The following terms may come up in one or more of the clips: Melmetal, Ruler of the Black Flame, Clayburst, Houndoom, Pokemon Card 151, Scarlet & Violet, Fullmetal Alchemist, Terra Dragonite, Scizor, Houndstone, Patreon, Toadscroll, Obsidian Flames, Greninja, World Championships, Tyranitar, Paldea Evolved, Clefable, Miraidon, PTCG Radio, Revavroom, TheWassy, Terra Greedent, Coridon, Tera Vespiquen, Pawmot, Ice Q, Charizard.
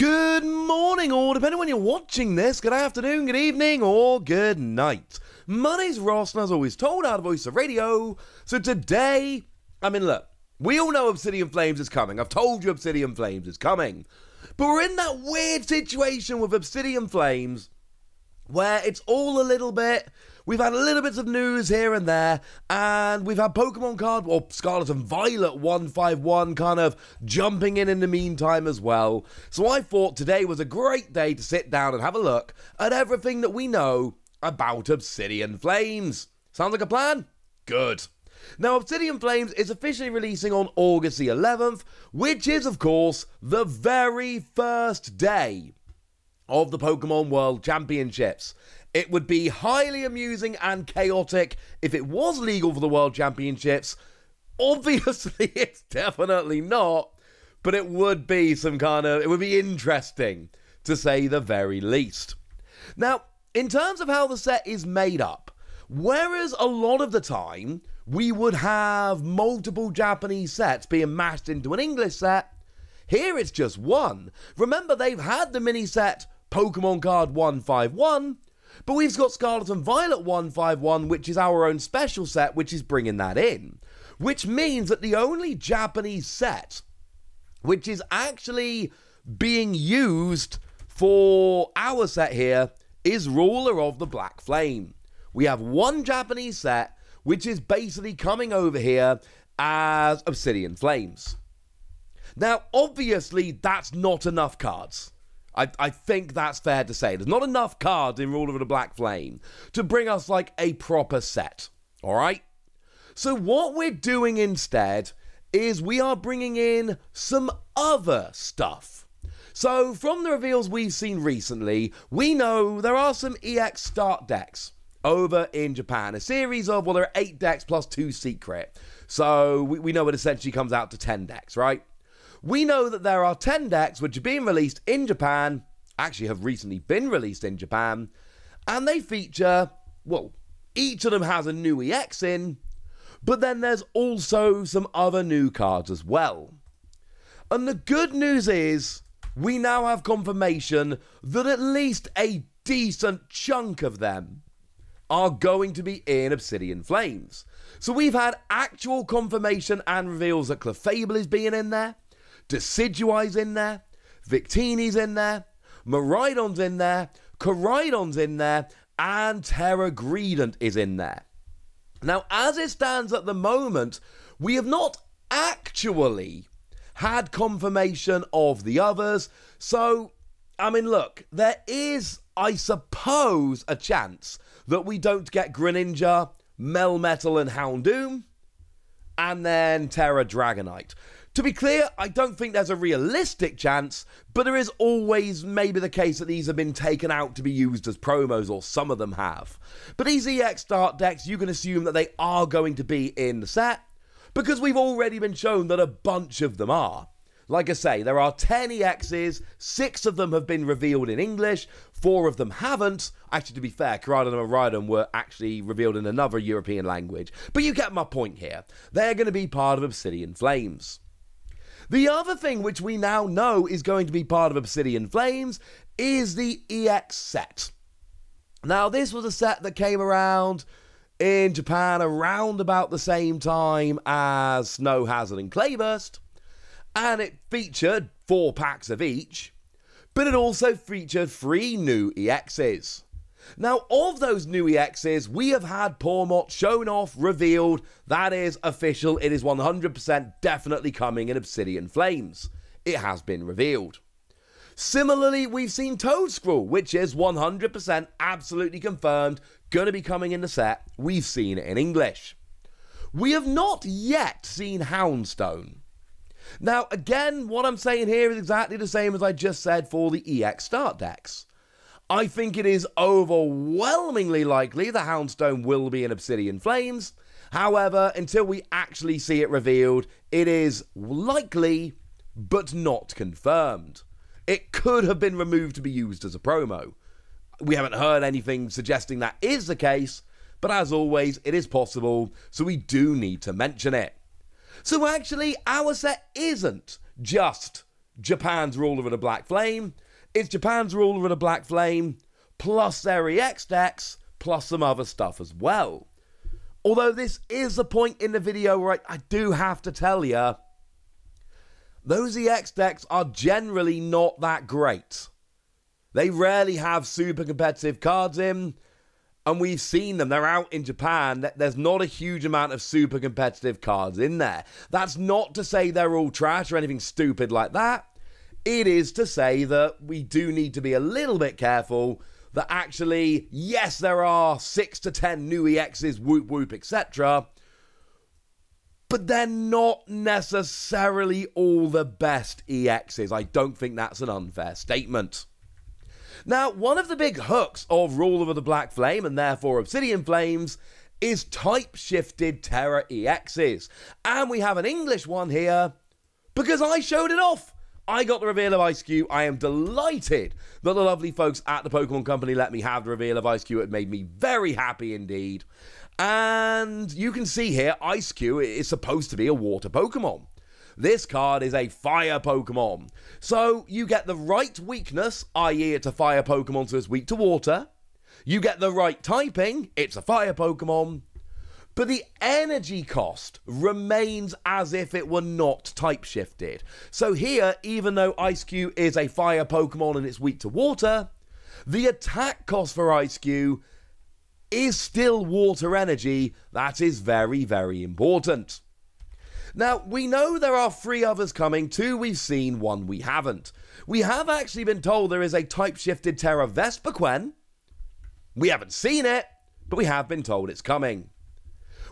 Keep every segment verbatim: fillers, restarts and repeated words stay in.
Good morning, or depending on when you're watching this, good afternoon, good evening, or good night. My name's Ross, and as always told, I'm the voice of radio. So today, I mean, look, we all know Obsidian Flames is coming. I've told you Obsidian Flames is coming. But we're in that weird situation with Obsidian Flames where it's all a little bit... We've had a little bits of news here and there, and we've had Pokemon card, or Scarlet and Violet one five one kind of jumping in in the meantime as well. So I thought today was a great day to sit down and have a look at everything that we know about Obsidian Flames. Sounds like a plan? Good. Now, Obsidian Flames is officially releasing on August the eleventh, which is, of course, the very first day of the Pokemon World Championships. It would be highly amusing and chaotic if it was legal for the World Championships. Obviously, it's definitely not, but it would be some kind of... It would be interesting, to say the very least. Now, in terms of how the set is made up, whereas a lot of the time we would have multiple Japanese sets being mashed into an English set, here it's just one. Remember, they've had the mini-set Pokemon Card one five one, but we've got Scarlet and Violet one five one, which is our own special set, which is bringing that in. Which means that the only Japanese set which is actually being used for our set here is Ruler of the Black Flame. We have one Japanese set, which is basically coming over here as Obsidian Flames. Now, obviously, that's not enough cards. I, I think that's fair to say. There's not enough cards in Ruler of the Black Flame to bring us, like, a proper set, all right? So what we're doing instead is we are bringing in some other stuff. So from the reveals we've seen recently, we know there are some E X start decks over in Japan. A series of, well, there are eight decks plus two secret. So we, we know it essentially comes out to ten decks, right? We know that there are ten decks which are being released in Japan, actually have recently been released in Japan, and they feature, well, each of them has a new E X in, but then there's also some other new cards as well. And the good news is we now have confirmation that at least a decent chunk of them are going to be in Obsidian Flames. So we've had actual confirmation and reveals that Clefable is being in there, Decidueye's in there, Victini's in there, Miraidon's in there, Coridon's in there, and Terra Greedent is in there. Now, as it stands at the moment, we have not actually had confirmation of the others. So, I mean, look, there is, I suppose, a chance that we don't get Greninja, Melmetal, and Houndoom, and then Terra Dragonite. To be clear, I don't think there's a realistic chance, but there is always maybe the case that these have been taken out to be used as promos, or some of them have. But these E X start decks, you can assume that they are going to be in the set, because we've already been shown that a bunch of them are. Like I say, there are ten E Xs, six of them have been revealed in English, four of them haven't. Actually, to be fair, Coridon and Miraidon were actually revealed in another European language. But you get my point here. They're going to be part of Obsidian Flames. The other thing which we now know is going to be part of Obsidian Flames is the E X set. Now, this was a set that came around in Japan around about the same time as Snow Hazard and Clayburst, and it featured four packs of each, but it also featured three new E Xs. Now, of those new E Xs, we have had Pawmot shown off, revealed. That is official. It is one hundred percent definitely coming in Obsidian Flames. It has been revealed. Similarly, we've seen Toadscroll, which is one hundred percent absolutely confirmed, going to be coming in the set. We've seen it in English. We have not yet seen Houndstone. Now, again, what I'm saying here is exactly the same as I just said for the E X start decks. I think it is overwhelmingly likely the Houndstone will be in Obsidian Flames. However, until we actually see it revealed, it is likely, but not confirmed. It could have been removed to be used as a promo. We haven't heard anything suggesting that is the case, but as always, it is possible, so we do need to mention it. So actually, our set isn't just Japan's Ruler of the Black Flame. It's Japan's Ruler of the Black Flame, plus their E X decks, plus some other stuff as well. Although this is a point in the video where I, I do have to tell you, those E X decks are generally not that great. They rarely have super competitive cards in, and we've seen them. They're out in Japan. There's not a huge amount of super competitive cards in there. That's not to say they're all trash or anything stupid like that. It is to say that we do need to be a little bit careful that actually, yes, there are six to ten new E Xs, whoop whoop, et cetera, but they're not necessarily all the best E Xs. I don't think that's an unfair statement. Now, one of the big hooks of Ruler of the Black Flame, and therefore Obsidian Flames, is type-shifted Terra E Xs. And we have an English one here, because I showed it off. I got the reveal of Ice Q. I am delighted that the lovely folks at the Pokemon Company let me have the reveal of Ice Q. It made me very happy indeed. And you can see here, Ice Q is supposed to be a water Pokemon. This card is a fire Pokemon. So you get the right weakness, that is it's a fire Pokemon, so it's weak to water. You get the right typing, it's a fire Pokemon. But the energy cost remains as if it were not type shifted. So here, even though Ice Q is a fire Pokemon and it's weak to water, the attack cost for Ice Q is still water energy. That is very, very important. Now, we know there are three others coming. Two we've seen, one we haven't. We have actually been told there is a type-shifted Tera Vespiquen. We haven't seen it, but we have been told it's coming.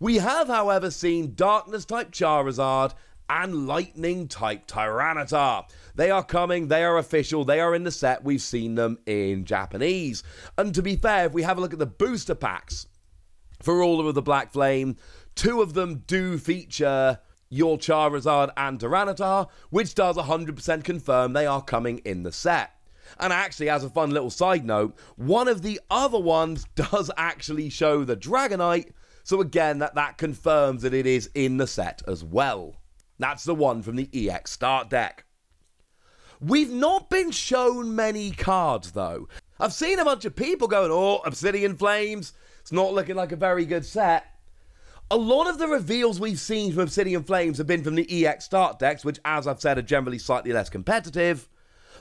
We have, however, seen Darkness-type Charizard and Lightning-type Tyranitar. They are coming, they are official, they are in the set. We've seen them in Japanese. And to be fair, if we have a look at the booster packs for Ruler of the Black Flame, two of them do feature your Charizard and Tyranitar, which does one hundred percent confirm they are coming in the set. And actually, as a fun little side note, one of the other ones does actually show the Dragonite, so again, that, that confirms that it is in the set as well. That's the one from the E X Start deck. We've not been shown many cards, though. I've seen a bunch of people going, oh, Obsidian Flames, it's not looking like a very good set. A lot of the reveals we've seen from Obsidian Flames have been from the E X Start decks, which, as I've said, are generally slightly less competitive.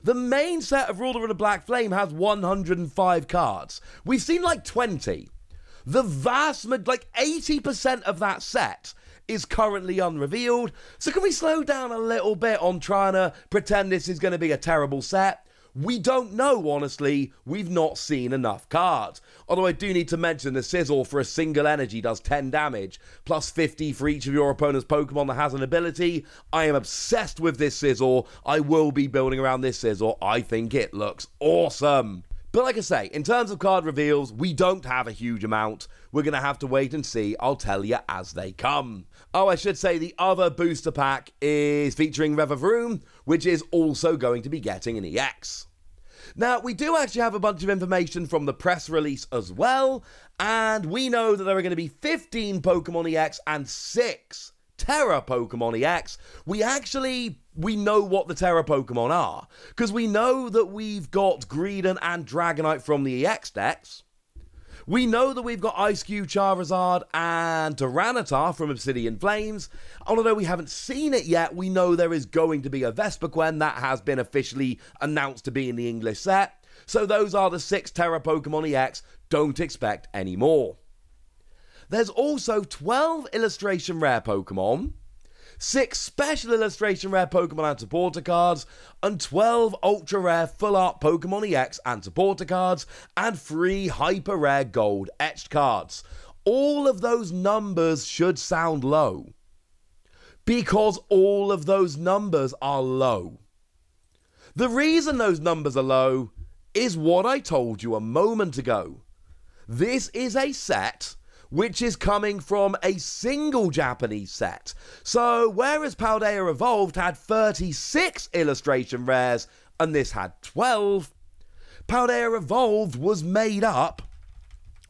The main set of Ruler of the Black Flame has one hundred and five cards. We've seen like twenty. The vast, like eighty percent of that set is currently unrevealed. So can we slow down a little bit on trying to pretend this is going to be a terrible set? We don't know, honestly. We've not seen enough cards. Although I do need to mention the Scizor for a single energy does ten damage, plus fifty for each of your opponent's Pokemon that has an ability. I am obsessed with this Scizor. I will be building around this Scizor. I think it looks awesome. But like I say, in terms of card reveals, we don't have a huge amount. We're going to have to wait and see. I'll tell you as they come. Oh, I should say the other booster pack is featuring Revavroom, which is also going to be getting an E X. Now, we do actually have a bunch of information from the press release as well. And we know that there are going to be fifteen Pokemon E X and six Terra Pokemon E X. We actually, we know what the Terra Pokemon are, because we know that we've got Greedent and Dragonite from the E X decks. We know that we've got Ice Q, Charizard, and Tyranitar from Obsidian Flames. Although we haven't seen it yet, we know there is going to be a Vespiquen that has been officially announced to be in the English set. So those are the six Terra Pokemon E X. Don't expect any more. There's also twelve Illustration Rare Pokemon, six Special Illustration Rare Pokemon and Supporter Cards, and twelve Ultra Rare Full Art Pokemon E X and Supporter Cards, and three Hyper Rare Gold Etched Cards. All of those numbers should sound low, because all of those numbers are low. The reason those numbers are low is what I told you a moment ago. This is a set which is coming from a single Japanese set. So whereas Paldea Evolved had thirty-six illustration rares and this had twelve, Paldea Evolved was made up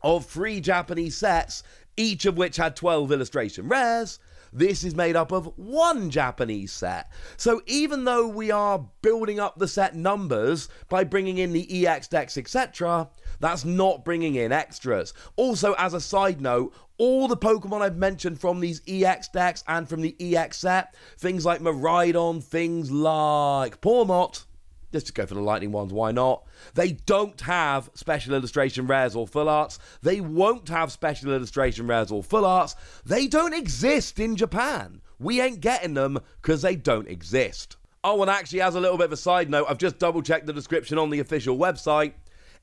of three Japanese sets, each of which had twelve illustration rares. This is made up of one Japanese set. So even though we are building up the set numbers by bringing in the E X decks, et cetera, that's not bringing in extras. Also, as a side note, all the Pokemon I've mentioned from these E X decks and from the E X set, things like Miraidon, things like Pawmot, let's just go for the lightning ones, why not? They don't have special illustration rares or full arts. They won't have special illustration rares or full arts. They don't exist in Japan. We ain't getting them because they don't exist. Oh, and actually, as a little bit of a side note, I've just double-checked the description on the official website.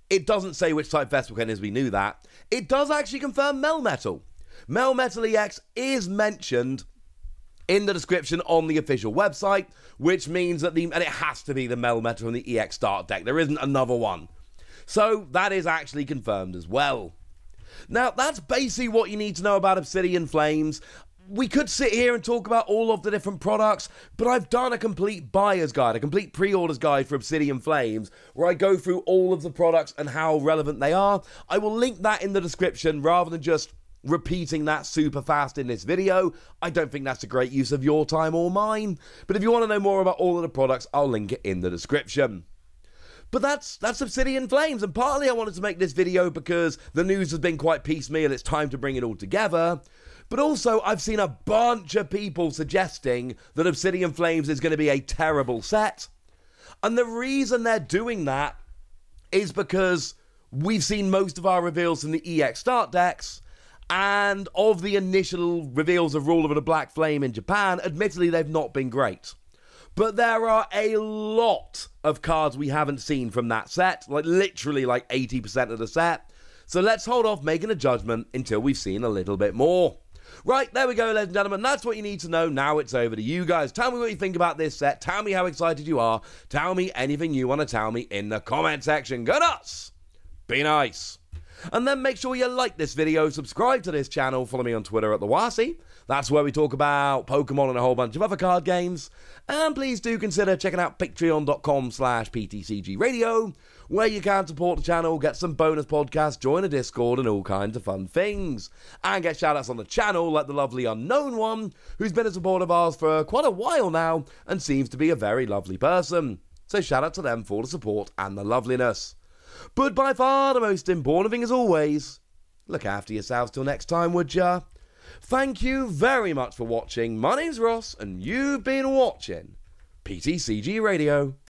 It doesn't say which type Vespiquen is, we knew that. It does actually confirm Melmetal. Melmetal E X is mentioned in the description on the official website, which means that the, and it has to be the Melmetal from the E X start deck. There isn't another one. So that is actually confirmed as well. Now, that's basically what you need to know about Obsidian Flames. We could sit here and talk about all of the different products, but I've done a complete buyer's guide, a complete pre-orders guide for Obsidian Flames, where I go through all of the products and how relevant they are. I will link that in the description rather than just repeating that super fast in this video. I don't think that's a great use of your time or mine, but if you want to know more about all of the products, I'll link it in the description. But that's that's Obsidian Flames, and partly I wanted to make this video because the news has been quite piecemeal, it's time to bring it all together. But also, I've seen a bunch of people suggesting that Obsidian Flames is going to be a terrible set. And the reason they're doing that is because we've seen most of our reveals from the E X start decks, and of the initial reveals of Ruler of the Black Flame in Japan, admittedly, they've not been great. But there are a lot of cards we haven't seen from that set, like literally like eighty percent of the set. So let's hold off making a judgment until we've seen a little bit more. Right, there we go, ladies and gentlemen. That's what you need to know. Now it's over to you guys. Tell me what you think about this set. Tell me how excited you are. Tell me anything you want to tell me in the comment section. Go nuts! Be nice. And then make sure you like this video, subscribe to this channel, follow me on Twitter at TheWassy. That's where we talk about Pokemon and a whole bunch of other card games. And please do consider checking out patreon.com slash PTCG Radio, where you can support the channel, get some bonus podcasts, join a Discord, and all kinds of fun things. And get shoutouts on the channel, like the lovely Unknown One, who's been a supporter of ours for quite a while now, and seems to be a very lovely person. So shout out to them for the support and the loveliness. But by far the most important thing, as always, look after yourselves till next time, would ya? Thank you very much for watching. My name's Ross, and you've been watching P T C G Radio.